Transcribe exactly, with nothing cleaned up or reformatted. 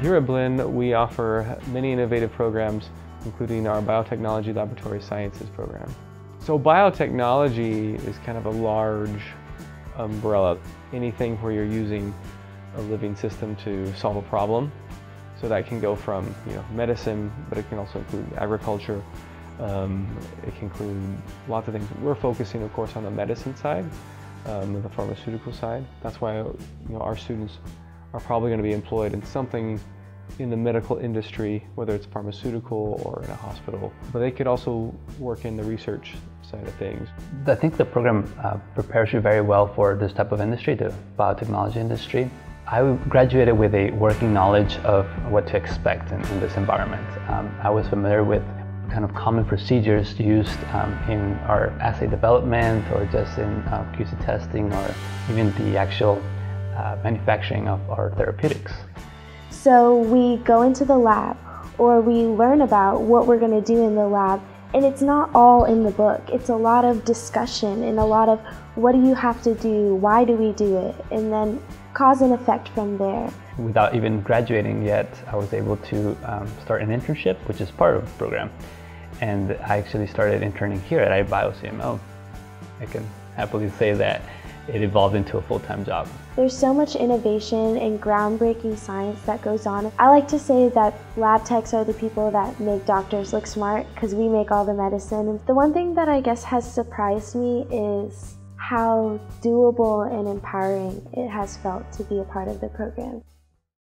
Here at Blinn, we offer many innovative programs, including our Biotechnology Laboratory Sciences program. So biotechnology is kind of a large umbrella, anything where you're using a living system to solve a problem. So that can go from you know, medicine, but it can also include agriculture. Um, it can include lots of things. We're focusing, of course, on the medicine side, um, the pharmaceutical side. That's why you know, our students are probably going to be employed in something in the medical industry, whether it's pharmaceutical or in a hospital. But they could also work in the research side of things. I think the program uh, prepares you very well for this type of industry, the biotechnology industry. I graduated with a working knowledge of what to expect in, in this environment. Um, I was familiar with kind of common procedures used um, in our assay development or just in uh, Q C testing or even the actual uh, manufacturing of our therapeutics. So we go into the lab or we learn about what we're going to do in the lab, and it's not all in the book. It's a lot of discussion and a lot of what do you have to do, why do we do it, and then cause and effect from there. Without even graduating yet, I was able to um, start an internship, which is part of the program. And I actually started interning here at iBio C M O. I can happily say that it evolved into a full-time job. There's so much innovation and groundbreaking science that goes on. I like to say that lab techs are the people that make doctors look smart because we make all the medicine. The one thing that I guess has surprised me is how doable and empowering it has felt to be a part of the program.